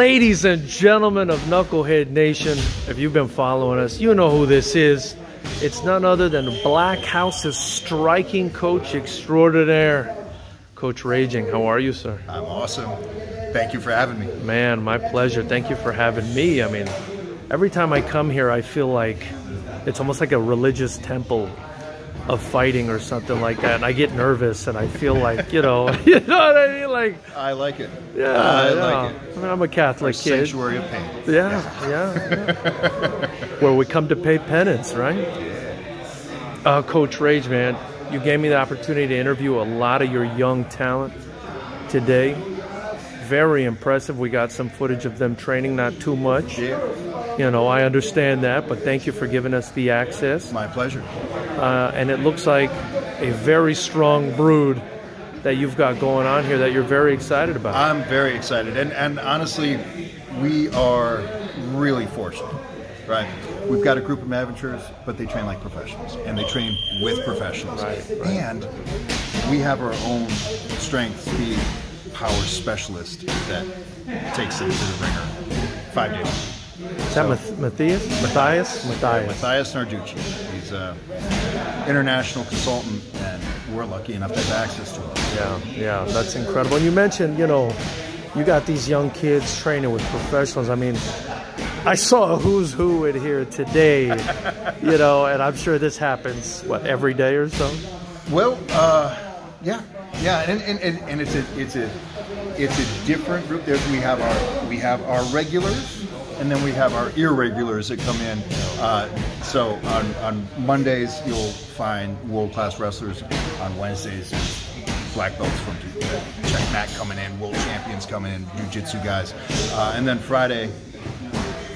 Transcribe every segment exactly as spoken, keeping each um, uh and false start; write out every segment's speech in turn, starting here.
Ladies and gentlemen of Knucklehead Nation, if you've been following us, you know who this is. It's none other than Black House's striking coach extraordinaire, Coach Rage Ng. How are you, sir? I'm awesome. Thank you for having me. Man, my pleasure. Thank you for having me. I mean, every time I come here, I feel like it's almost like a religious temple of fighting or something like that, and I get nervous and I feel like, you know, you know what I mean? Like, I like it. Yeah, I like it. I mean, I'm a Catholic kid. Sanctuary of pain. Yeah, yeah, yeah. Where we come to pay penance, right? Yeah. Uh, Coach Rage, man, you gave me the opportunity to interview a lot of your young talent today. Very impressive. We got some footage of them training, not too much. Yeah. You know, I understand that, but thank you for giving us the access. My pleasure. Uh, and it looks like a very strong brood that you've got going on here that you're very excited about. I'm very excited. And, and honestly, we are really fortunate, right? We've got a group of amateurs, but they train like professionals, and they train with professionals. Right, right. And we have our own strength, speed, power specialist that takes it to the ringer five days. Is that so, Matthias? Matthias? Matthias. Matthias Narducci. He's an international consultant, and we're lucky enough to have access to him. Yeah, yeah, that's incredible. And you mentioned, you know, you got these young kids training with professionals. I mean, I saw a who's who in here today, you know, and I'm sure this happens, what, every day or so? Well, uh, yeah. Yeah, and, and, and, and it's a it's a it's a different group. There's we have our we have our regulars, and then we have our irregulars that come in. Uh, so on, on Mondays you'll find world class wrestlers. On Wednesdays, black belts from Checkmat coming in, world champions coming in, jiu-jitsu guys, uh, and then Friday,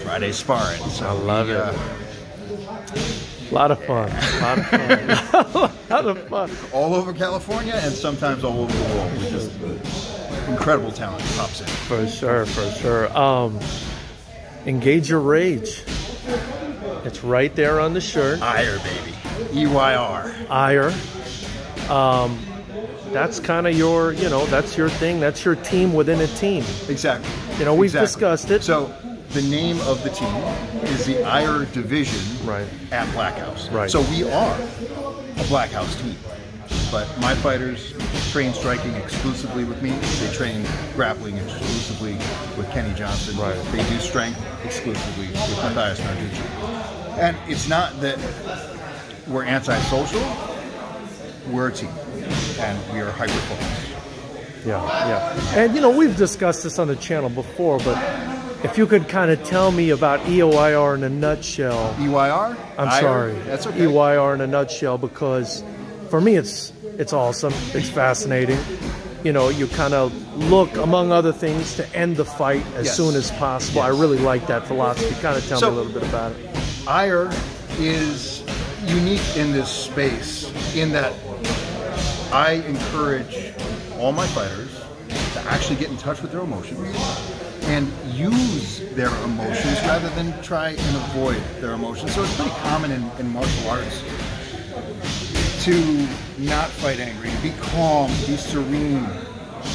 Friday sparring. So I love we, it. Uh, A lot of fun. A lot of fun. A lot of fun. All over California and sometimes all over the world. We just incredible talent pops in. For sure, for sure. Um, engage your rage. It's right there on the shirt. Ire, baby. E Y R. Ire. Um, that's kind of your, you know, that's your thing. That's your team within a team. Exactly. You know, we've exactly. discussed it. So. The name of the team is the I R division right. at Black House. Right. So we are a Black House team. But my fighters train striking exclusively with me. They train grappling exclusively with Kenny Johnson. Right. They do strength exclusively with Matthias Narducci. And it's not that we're antisocial. We're a team. And we are hyper-focused. Yeah, yeah. And, you know, we've discussed this on the channel before, but... if you could kind of tell me about E Y R in a nutshell. E Y R? I'm I R, sorry. That's okay. E Y R in a nutshell, because for me it's it's awesome. It's fascinating. You know, you kind of look, among other things, to end the fight as yes. soon as possible. Yes. I really like that philosophy. Kind of tell so, me a little bit about it. I R is unique in this space in that I encourage all my fighters to actually get in touch with their emotions and use their emotions rather than try and avoid their emotions. So it's pretty common in, in martial arts to not fight angry, be calm, be serene.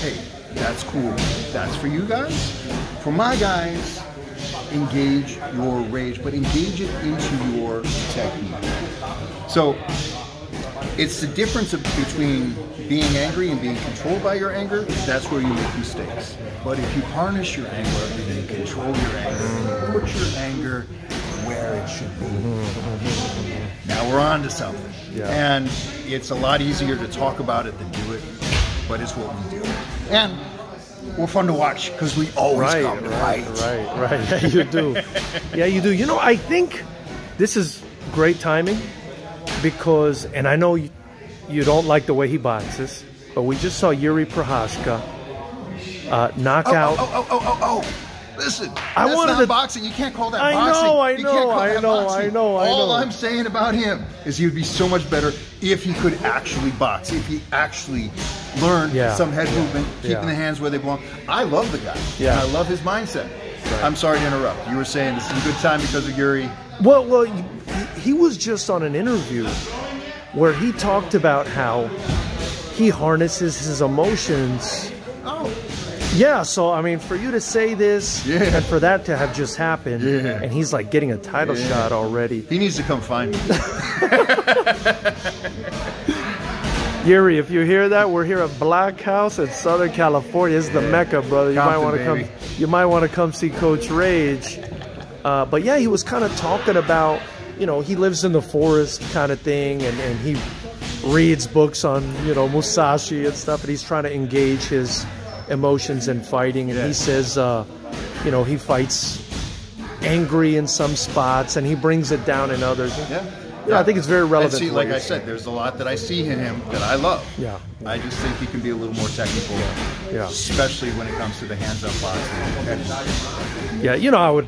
Hey, that's cool. That's for you guys. For my guys, engage your rage, but engage it into your technique. So it's the difference between being angry and being controlled by your anger. That's where you make mistakes. But if you harness your anger and you control your anger, put your anger where it should be. Now we're on to something. Yeah. And it's a lot easier to talk about it than do it, but it's what we do. And we're fun to watch because we always right, come to right, fight. Right, right, right. Yeah, you do. Yeah, you do. You know, I think this is great timing. Because, and I know you, you don't like the way he boxes, but we just saw Jiří Procházka uh, knock oh, out. Oh, oh, oh, oh, oh, listen, I that's wanted not to, boxing. You can't call that I boxing. Know, I you know, can't call I that know, boxing. I know, I know. All I'm saying about him is he would be so much better if he could actually box, if he actually learned yeah. some head yeah. movement, keeping yeah. the hands where they belong. I love the guy. Yeah. And I love his mindset. Right. I'm sorry to interrupt. You were saying this is a good time because of Jiří. Well, well, he was just on an interview where he talked about how he harnesses his emotions oh. Yeah, so I mean, for you to say this, yeah. and for that to have just happened, yeah. and he's like getting a title yeah. shot already. He needs to come find me. Jiří, if you hear that, we're here at Black House in Southern California. It's the yeah. Mecca, brother. You Compton, might want to come. You might want to come see Coach Rage. Uh, but yeah, he was kind of talking about, you know, he lives in the forest kind of thing, and and he reads books on, you know, Musashi and stuff, and he's trying to engage his emotions in fighting, and yeah. he says, uh, you know, he fights angry in some spots, and he brings it down in others. Yeah, yeah. You know, I think it's very relevant. And see, like I said, there's a lot that I see in him that I love. Yeah, I just think he can be a little more technical, yeah, yeah. especially when it comes to the hands-up boxing. Yeah, you know, I would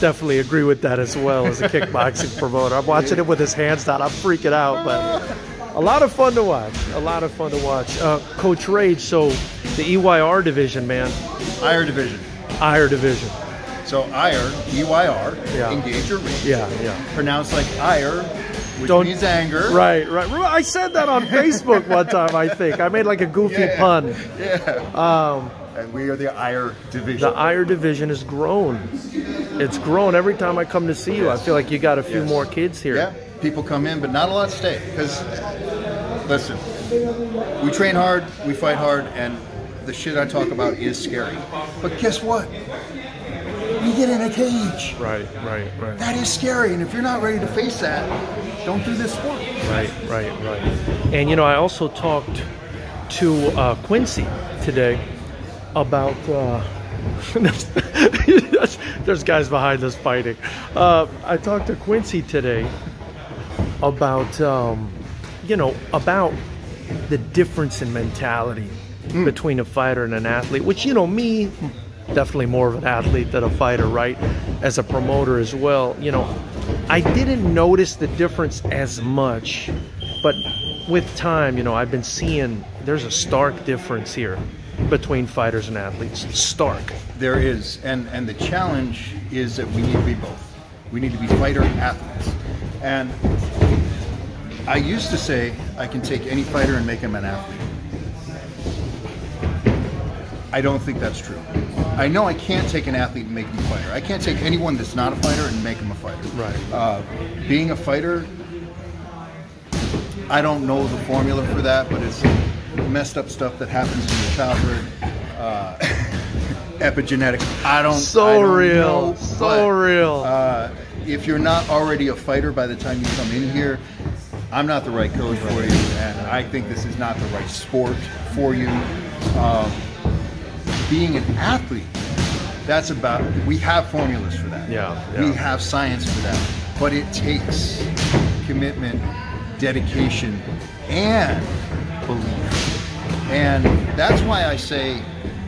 definitely agree with that as well as a kickboxing promoter. I'm watching it with his hands down. I'm freaking out, but a lot of fun to watch. A lot of fun to watch. Uh, Coach Rage, so the E Y R division, man. I R division. I R division. So I R, E Y R, yeah. engage or rage. Yeah, yeah. Pronounced like I R, which Don't, means anger. Right, right. I said that on Facebook one time, I think. I made like a goofy yeah, pun. Yeah. Um, and we are the I R division. The I R division has grown. It's grown. Every time I come to see you, yes. I feel like you got a few yes. more kids here. Yeah. People come in, but not a lot stay. Because, listen, we train hard, we fight hard, and the shit I talk about is scary. But guess what? You get in a cage. Right, right, right. That is scary, and if you're not ready to face that, don't do this sport. Right, right, right. And you know, I also talked to uh, Quincy today about. Uh, there's guys behind us fighting. Uh, I talked to Quincy today. About, um, you know, about the difference in mentality mm. between a fighter and an athlete, which, you know, me, definitely more of an athlete than a fighter, right? As a promoter as well, you know, I didn't notice the difference as much, but with time, you know, I've been seeing there's a stark difference here between fighters and athletes. Stark. There is, and, and the challenge is that we need to be both. We need to be fighter and athletes. And I used to say, I can take any fighter and make him an athlete. I don't think that's true. I know I can't take an athlete and make him a fighter. I can't take anyone that's not a fighter and make him a fighter. Right. Uh, being a fighter, I don't know the formula for that, but it's messed up stuff that happens in your childhood. Uh, epigenetic. I don't. So I don't real. Know, so but, real. Uh, if you're not already a fighter by the time you come in here, I'm not the right coach for you, and I think this is not the right sport for you. Um, being an athlete, that's about, we have formulas for that. Yeah, yeah. We have science for that, but it takes commitment, dedication, and belief. And that's why I say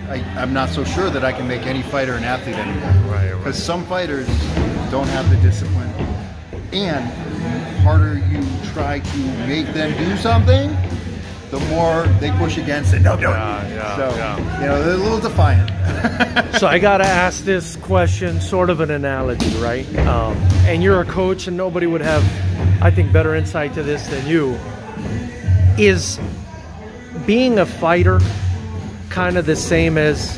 I, I'm not so sure that I can make any fighter an athlete anymore. Right, right. Because some fighters don't have the discipline, and harder you try to make them do something, the more they push against it. No, no. Yeah, yeah, so, yeah. you know, they're a little defiant. So I got to ask this question, sort of an analogy, right? Um, and you're a coach, and nobody would have, I think, better insight to this than you. Is being a fighter kind of the same as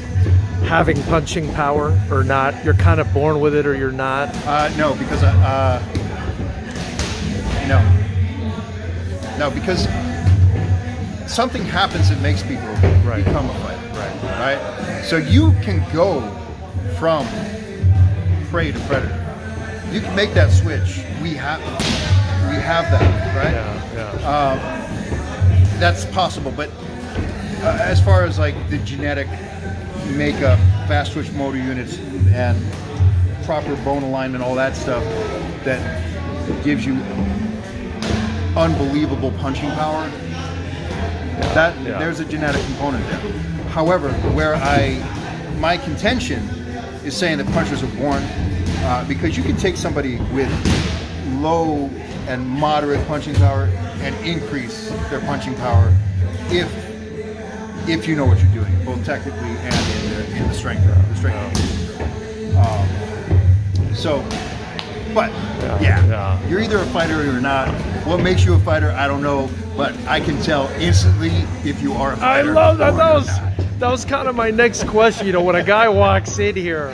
having punching power or not? You're kind of born with it or you're not? Uh, no, because... I, uh, No, no, because something happens that makes people right. become a fighter, right. right? So you can go from prey to predator. You can make that switch. We have, we have that, right? Yeah, yeah. Um, that's possible, but uh, as far as like the genetic makeup, fast switch motor units, and proper bone alignment, all that stuff, that gives you unbelievable punching power. Yeah, that yeah. there's a genetic component there. However, where I my contention is saying that punchers are born uh, because you can take somebody with low and moderate punching power and increase their punching power if if you know what you're doing, both technically and in the, in the strength. The strength. Um, so. But yeah, yeah. yeah, you're either a fighter or you're not. What makes you a fighter? I don't know, but I can tell instantly if you are a fighter. I love that. That was that was kind of my next question. You know, when a guy walks in here,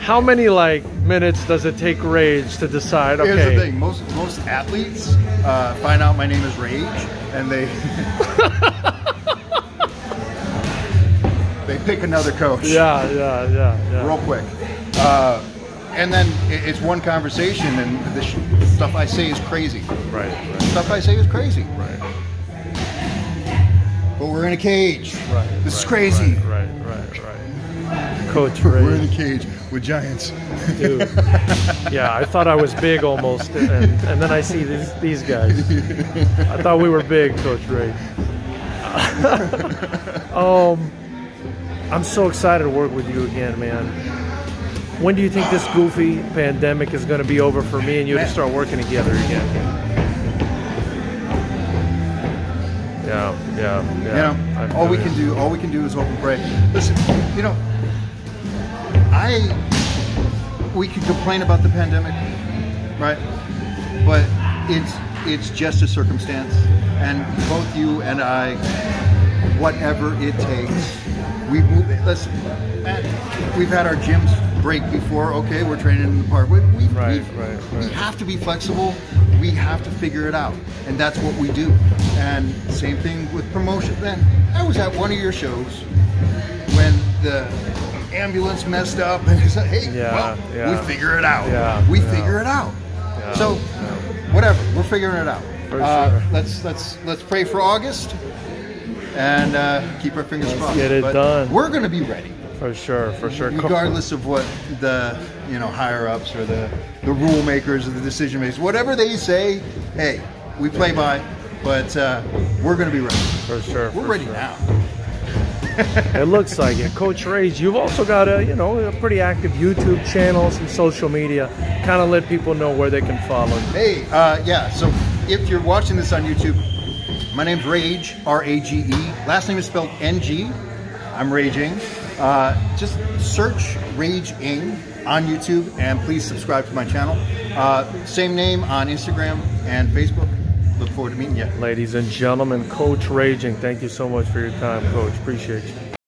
how many like minutes does it take Rage to decide? Okay. Here's the thing: most most athletes uh, find out my name is Rage, and they they pick another coach. Yeah, yeah, yeah, yeah. Real quick. Uh, And then it's one conversation, and the stuff I say is crazy. Right, right. The stuff I say is crazy. Right. But we're in a cage. Right. This right, is crazy. Right, right, right, right. Coach Rage. We're in a cage with giants. Dude. Yeah, I thought I was big almost, and, and then I see these these guys. I thought we were big, Coach Rage. um, I'm so excited to work with you again, man. When do you think this goofy pandemic is going to be over for me and you to start working together again? Yeah, yeah, yeah. You know, all we can do, all we can do is hope and pray. Listen, you know, I we can complain about the pandemic, right? But it's it's just a circumstance, and both you and I, whatever it takes, we've moved. Listen, we've had our gyms break before. Okay, we're training in the park. We, we, right, we, right, right. we have to be flexible. We have to figure it out, and that's what we do. And same thing with promotion. Then I was at one of your shows when the ambulance messed up, and it's like, hey, yeah, well, yeah. we figure it out. Yeah, we yeah. figure it out. Yeah, so yeah. whatever, we're figuring it out. Uh, sure. Let's let's let's pray for August and uh, keep our fingers crossed. Get it but done. We're gonna be ready. For sure, for sure. Regardless of what the you know higher ups or the the rule makers or the decision makers, whatever they say, hey, we play by. But uh, we're going to be ready. For sure, we're for ready sure. now. It looks like it, Coach Rage. You've also got a you know a pretty active YouTube channel, some social media. Kind of let people know where they can follow. Hey, uh, yeah. So if you're watching this on YouTube, my name's Rage, R A G E. Last name is spelled N G. I'm raging. Uh, just search Rage Ng on YouTube and please subscribe to my channel. Uh, same name on Instagram and Facebook. Look forward to meeting you. Ladies and gentlemen, Coach Rage Ng, thank you so much for your time, Coach. Appreciate you.